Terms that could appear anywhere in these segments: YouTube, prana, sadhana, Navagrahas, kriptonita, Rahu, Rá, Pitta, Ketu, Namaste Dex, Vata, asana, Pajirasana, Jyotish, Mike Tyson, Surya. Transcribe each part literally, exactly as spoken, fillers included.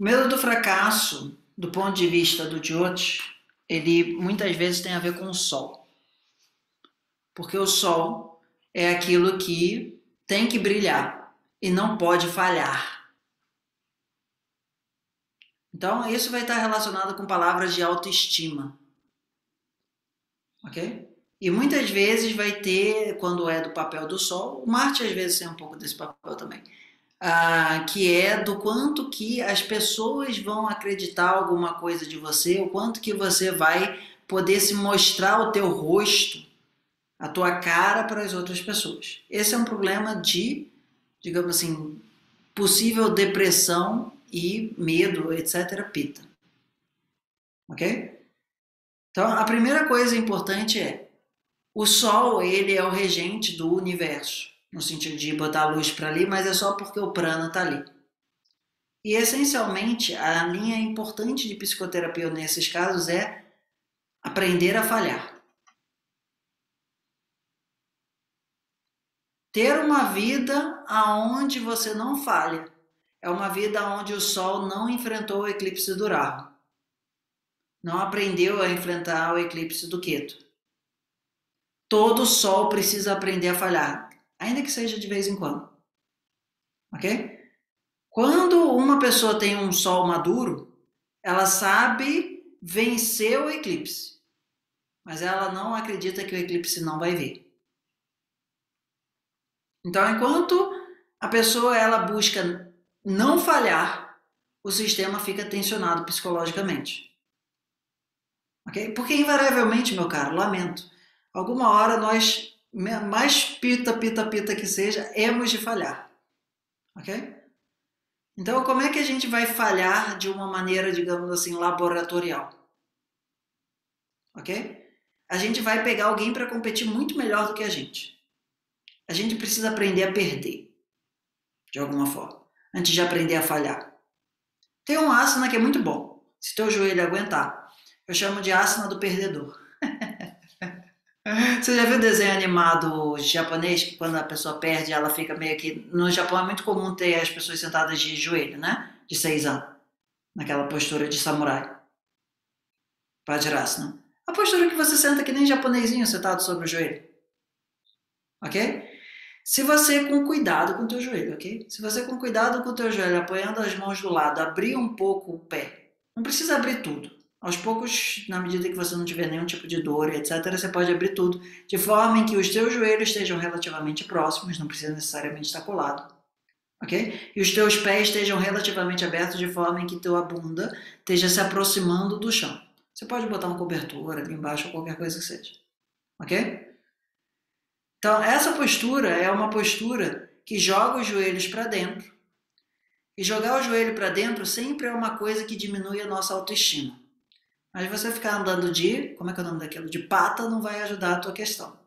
O medo do fracasso, do ponto de vista do Jyotish, ele muitas vezes tem a ver com o sol. Porque o sol é aquilo que tem que brilhar e não pode falhar. Então, isso vai estar relacionado com palavras de autoestima. Ok? E muitas vezes vai ter, quando é do papel do sol, o Marte às vezes tem um pouco desse papel também, ah, que é do quanto que as pessoas vão acreditar alguma coisa de você, o quanto que você vai poder se mostrar o teu rosto, a tua cara para as outras pessoas. Esse é um problema de, digamos assim, possível depressão e medo, etcétera. Pitta. Ok? Então, a primeira coisa importante é o Sol, ele é o regente do universo, no sentido de botar a luz para ali, mas é só porque o prana está ali. E, essencialmente, a linha importante de psicoterapia nesses casos é aprender a falhar. Ter uma vida aonde você não falha. É uma vida onde o Sol não enfrentou o eclipse do Rahu. Não aprendeu a enfrentar o eclipse do Ketu. Todo sol precisa aprender a falhar, ainda que seja de vez em quando, ok? Quando uma pessoa tem um sol maduro, ela sabe vencer o eclipse, mas ela não acredita que o eclipse não vai vir. Então, enquanto a pessoa ela busca não falhar, o sistema fica tensionado psicologicamente, ok? Porque invariavelmente, meu caro, lamento, alguma hora nós, mais pita, pita, pita que seja, hemos de falhar, ok? Então, como é que a gente vai falhar de uma maneira, digamos assim, laboratorial? Ok? A gente vai pegar alguém para competir muito melhor do que a gente. A gente precisa aprender a perder, de alguma forma, antes de aprender a falhar. Tem um asana que é muito bom, se teu joelho aguentar. Eu chamo de asana do perdedor. Você já viu o desenho animado japonês, que quando a pessoa perde, ela fica meio que... No Japão é muito comum ter as pessoas sentadas de joelho, né? De seizan, naquela postura de samurai. Pajirasana. A postura que você senta que nem japonesinho, sentado sobre o joelho. Ok? Se você, com cuidado com o teu joelho, ok? Se você, com cuidado com o teu joelho, apoiando as mãos do lado, abrir um pouco o pé. Não precisa abrir tudo. Aos poucos, na medida que você não tiver nenhum tipo de dor, etcétera, você pode abrir tudo, de forma em que os teus joelhos estejam relativamente próximos, não precisa necessariamente estar colado, ok? E os teus pés estejam relativamente abertos, de forma em que tua bunda esteja se aproximando do chão. Você pode botar uma cobertura ali embaixo ou qualquer coisa que seja, ok? Então, essa postura é uma postura que joga os joelhos para dentro. E jogar o joelho para dentro sempre é uma coisa que diminui a nossa autoestima. Mas você ficar andando de, como é que é o nome daquilo? De pata não vai ajudar a tua questão.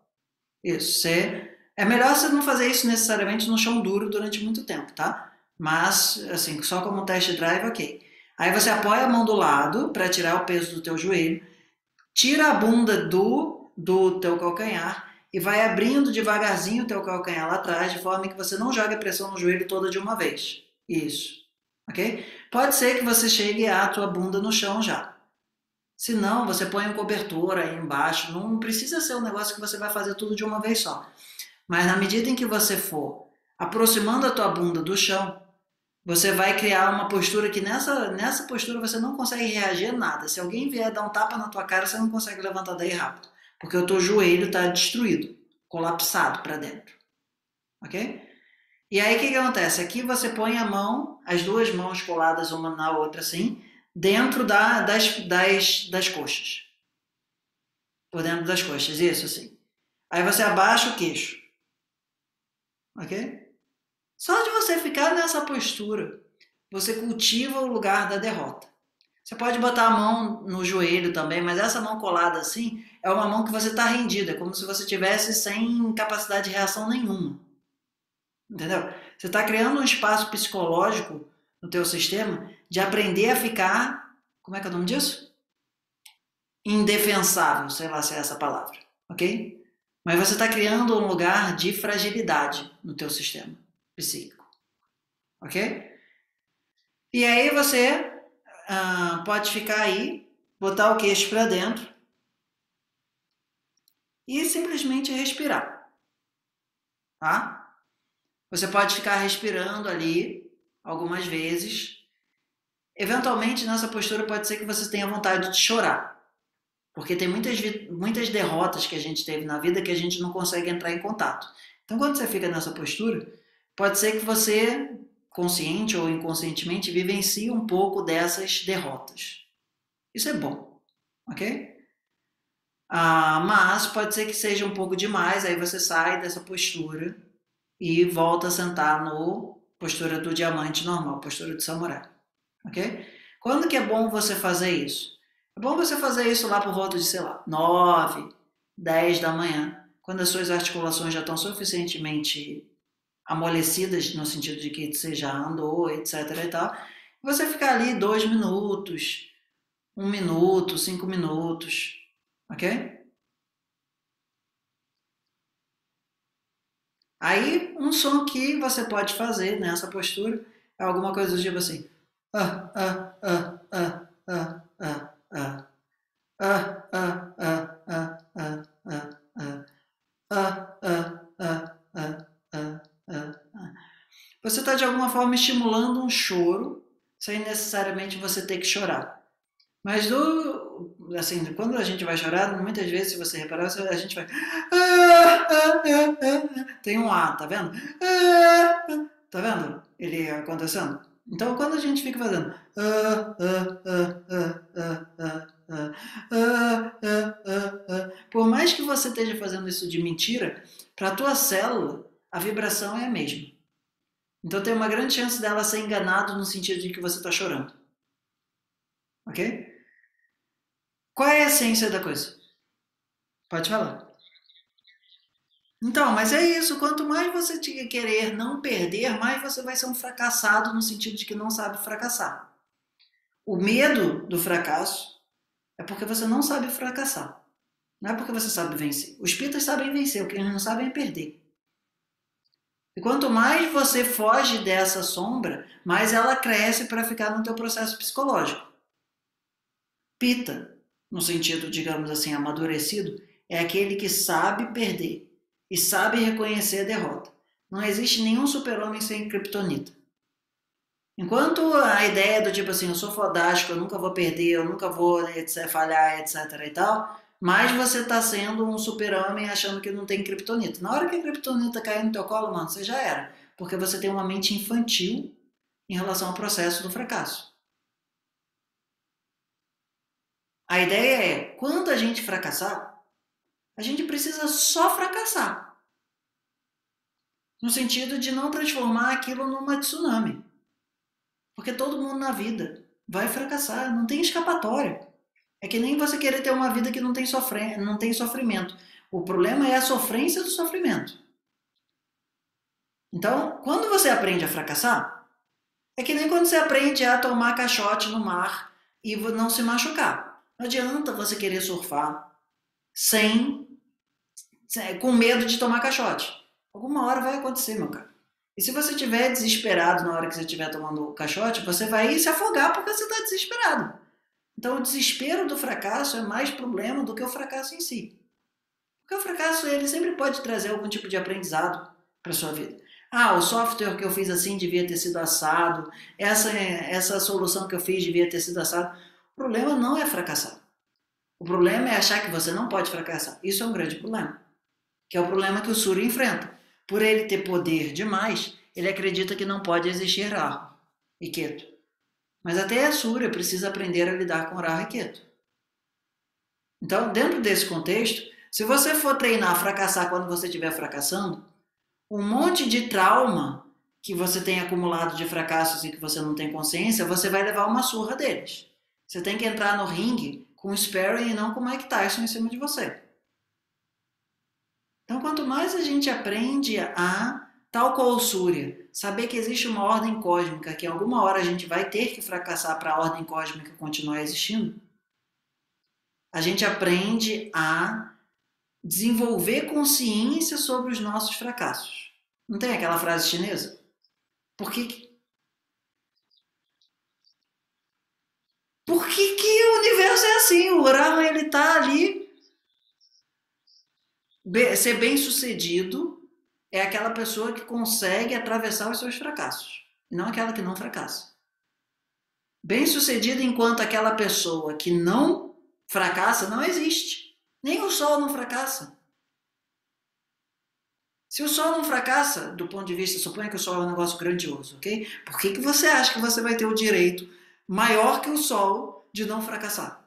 Isso, você, é melhor você não fazer isso necessariamente no chão duro durante muito tempo, tá? Mas, assim, só como test drive, ok. Aí você apoia a mão do lado para tirar o peso do teu joelho, tira a bunda do, do teu calcanhar e vai abrindo devagarzinho o teu calcanhar lá atrás, de forma que você não jogue a pressão no joelho toda de uma vez. Isso, ok? Pode ser que você chegue à tua bunda no chão já. Se não, você põe um cobertor aí embaixo. Não precisa ser um negócio que você vai fazer tudo de uma vez só. Mas na medida em que você for aproximando a tua bunda do chão, você vai criar uma postura que nessa, nessa postura você não consegue reagir a nada. Se alguém vier dar um tapa na tua cara, você não consegue levantar daí rápido. Porque o teu joelho está destruído, colapsado para dentro. Ok? E aí o que, que acontece? Aqui você põe a mão, as duas mãos coladas uma na outra assim, dentro da, das, das, das coxas. Por dentro das coxas, isso assim. Aí você abaixa o queixo. Ok? Só de você ficar nessa postura, você cultiva o lugar da derrota. Você pode botar a mão no joelho também, mas essa mão colada assim, é uma mão que você está rendida, é como se você tivesse sem capacidade de reação nenhuma. Entendeu? Você está criando um espaço psicológico no teu sistema, de aprender a ficar, como é que é o nome disso? Indefensável, sei lá se é essa palavra, ok? Mas você está criando um lugar de fragilidade no teu sistema psíquico, ok? E aí você ah, pode ficar aí, botar o queixo para dentro e simplesmente respirar, tá? Você pode ficar respirando ali algumas vezes. Eventualmente, nessa postura, pode ser que você tenha vontade de chorar. Porque tem muitas, muitas derrotas que a gente teve na vida que a gente não consegue entrar em contato. Então, quando você fica nessa postura, pode ser que você, consciente ou inconscientemente, vivencie um pouco dessas derrotas. Isso é bom, ok? Ah, mas pode ser que seja um pouco demais, aí você sai dessa postura e volta a sentar no postura do diamante normal, postura do samurai. Ok? Quando que é bom você fazer isso? É bom você fazer isso lá por volta de, sei lá, nove, dez da manhã, quando as suas articulações já estão suficientemente amolecidas, no sentido de que você já andou, etc e tal. Você ficar ali dois minutos, um minuto, cinco minutos, ok? Aí, um som que você pode fazer nessa postura é alguma coisa do tipo assim. Ah, ah, ah, ah, ah, ah, ah, ah, ah, ah, ah, ah, ah, ah, ah, ah, ah, ah, ah, ah. Você está de alguma forma estimulando um choro, sem necessariamente você ter que chorar. Mas do, assim, quando a gente vai chorar, muitas vezes, se você reparar, a gente vai... Tem um A, tá vendo? Tá vendo ele acontecendo? Então, quando a gente fica fazendo... Por mais que você esteja fazendo isso de mentira, para a tua célula, a vibração é a mesma. Então, tem uma grande chance dela ser enganada no sentido de que você está chorando. Ok? Qual é a essência da coisa? Pode falar. Então, mas é isso, quanto mais você querer não perder, mais você vai ser um fracassado no sentido de que não sabe fracassar. O medo do fracasso é porque você não sabe fracassar, não é porque você sabe vencer. Os Pittas sabem vencer, o que eles não sabem é perder. E quanto mais você foge dessa sombra, mais ela cresce para ficar no teu processo psicológico. Pitta, no sentido, digamos assim, amadurecido, é aquele que sabe perder. E sabe reconhecer a derrota. Não existe nenhum super-homem sem kriptonita. Enquanto a ideia do tipo assim, eu sou fodástico, eu nunca vou perder, eu nunca vou etc, falhar, etc e tal, mas você está sendo um super-homem achando que não tem kriptonita. Na hora que a kriptonita cair no teu colo, mano, você já era. Porque você tem uma mente infantil em relação ao processo do fracasso. A ideia é, quando a gente fracassar, a gente precisa só fracassar. No sentido de não transformar aquilo numa tsunami. Porque todo mundo na vida vai fracassar, não tem escapatória. É que nem você querer ter uma vida que não tem, sofre... não tem sofrimento. O problema é a sofrência do sofrimento. Então, quando você aprende a fracassar, é que nem quando você aprende a tomar caixote no mar e não se machucar. Não adianta você querer surfar Sem, sem, com medo de tomar caixote. Alguma hora vai acontecer, meu cara. E se você estiver desesperado na hora que você estiver tomando o caixote, você vai se afogar porque você está desesperado. Então, o desespero do fracasso é mais problema do que o fracasso em si. Porque o fracasso, ele sempre pode trazer algum tipo de aprendizado para a sua vida. Ah, o software que eu fiz assim devia ter sido assado. Essa, essa solução que eu fiz devia ter sido assado. O problema não é fracassar. O problema é achar que você não pode fracassar. Isso é um grande problema. Que é o problema que o Surya enfrenta. Por ele ter poder demais, ele acredita que não pode existir Rá e Ketu. Mas até a Surya precisa aprender a lidar com Rá e Ketu. Então, dentro desse contexto, se você for treinar a fracassar quando você estiver fracassando, um monte de trauma que você tem acumulado de fracassos e que você não tem consciência, você vai levar uma surra deles. Você tem que entrar no ringue com o Sparring e não com o Mike Tyson em cima de você. Então, quanto mais a gente aprende a, tal qual o Surya, saber que existe uma ordem cósmica, que alguma hora a gente vai ter que fracassar para a ordem cósmica continuar existindo, a gente aprende a desenvolver consciência sobre os nossos fracassos. Não tem aquela frase chinesa? Por que... assim, o Rahu, ele está ali, ser bem-sucedido é aquela pessoa que consegue atravessar os seus fracassos, e não aquela que não fracassa. Bem-sucedido enquanto aquela pessoa que não fracassa não existe. Nem o sol não fracassa. Se o sol não fracassa, do ponto de vista, suponha que o sol é um negócio grandioso, ok? Por que que você acha que você vai ter o direito maior que o sol de não fracassar?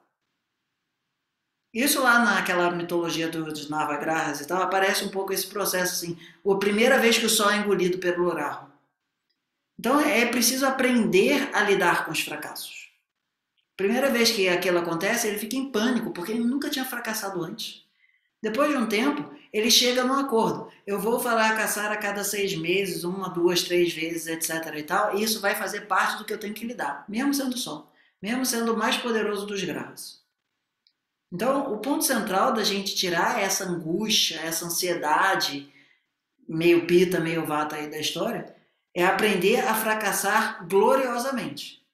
Isso lá naquela mitologia dos Navagrahas e tal, aparece um pouco esse processo assim, a primeira vez que o sol é engolido pelo Rahu. Então é preciso aprender a lidar com os fracassos. Primeira vez que aquilo acontece, ele fica em pânico, porque ele nunca tinha fracassado antes. Depois de um tempo, ele chega num acordo. Eu vou fracassar a cada seis meses, uma, duas, três vezes, etcétera e tal, e isso vai fazer parte do que eu tenho que lidar, mesmo sendo sol, mesmo sendo o mais poderoso dos graus. Então, o ponto central da gente tirar essa angústia, essa ansiedade, meio Pitta, meio Vata aí da história, é aprender a fracassar gloriosamente.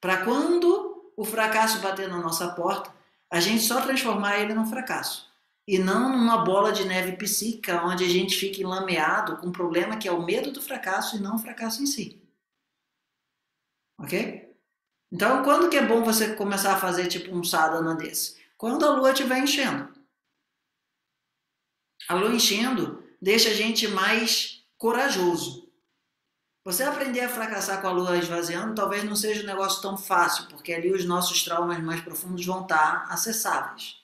Para quando o fracasso bater na nossa porta, a gente só transformar ele num fracasso. E não numa bola de neve psíquica, onde a gente fica enlameado com um problema que é o medo do fracasso e não o fracasso em si. Ok? Então, quando que é bom você começar a fazer tipo um sadhana desse? Quando a lua estiver enchendo. A lua enchendo deixa a gente mais corajoso. Você aprender a fracassar com a lua esvaziando talvez não seja um negócio tão fácil, porque ali os nossos traumas mais profundos vão estar acessáveis.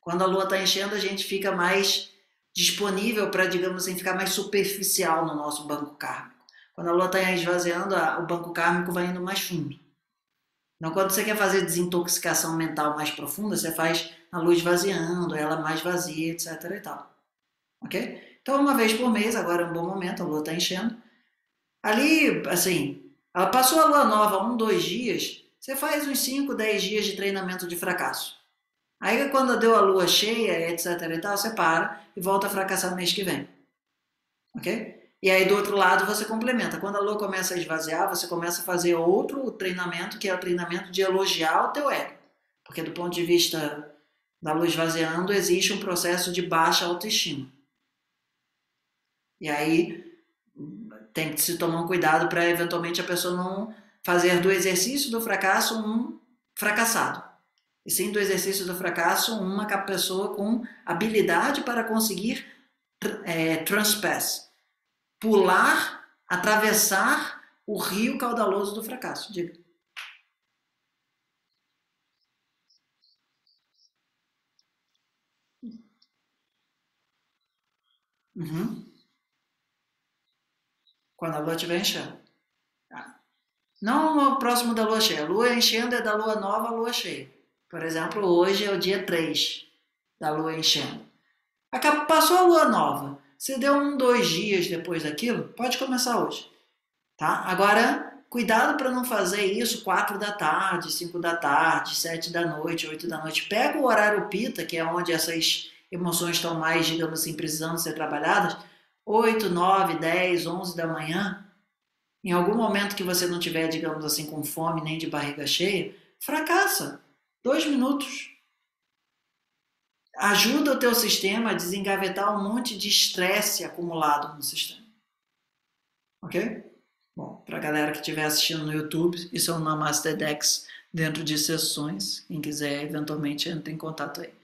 Quando a lua está enchendo, a gente fica mais disponível para, digamos assim, ficar mais superficial no nosso banco kármico. Quando a lua está esvaziando, o banco kármico vai indo mais fundo. Então, quando você quer fazer desintoxicação mental mais profunda, você faz a lua esvaziando, ela mais vazia, etcétera e tal. Ok? Então, uma vez por mês, agora é um bom momento, a lua está enchendo. Ali, assim, ela passou a lua nova um, dois dias, você faz uns cinco, dez dias de treinamento de fracasso. Aí quando deu a lua cheia, etcétera e tal, você para e volta a fracassar no mês que vem. Ok? E aí do outro lado você complementa. Quando a lua começa a esvaziar, você começa a fazer outro treinamento, que é o treinamento de elogiar o teu ego. Porque do ponto de vista da lua esvaziando, existe um processo de baixa autoestima. E aí tem que se tomar um cuidado para eventualmente a pessoa não fazer do exercício do fracasso um fracassado. E sim do exercício do fracasso, uma pessoa com habilidade para conseguir é, transpass, pular, atravessar o rio caudaloso do fracasso. Diga. Uhum. Quando a lua estiver enchendo. Ah. Não próximo da lua cheia. A lua enchendo é da lua nova à lua cheia. Por exemplo, hoje é o dia três da lua enchendo. Acabou, passou a lua nova. Se deu um, dois dias depois daquilo, pode começar hoje. Tá? Agora, cuidado para não fazer isso quatro da tarde, cinco da tarde, sete da noite, oito da noite. Pega o horário Pitta, que é onde essas emoções estão mais, digamos assim, precisando ser trabalhadas. oito, nove, dez, onze da manhã. Em algum momento que você não tiver, digamos assim, com fome nem de barriga cheia, fracassa. Dois minutos. Ajuda o teu sistema a desengavetar um monte de estresse acumulado no sistema. Ok? Bom, para a galera que estiver assistindo no YouTube, isso é um Namaste Dex dentro de sessões. Quem quiser, eventualmente, entra em contato aí.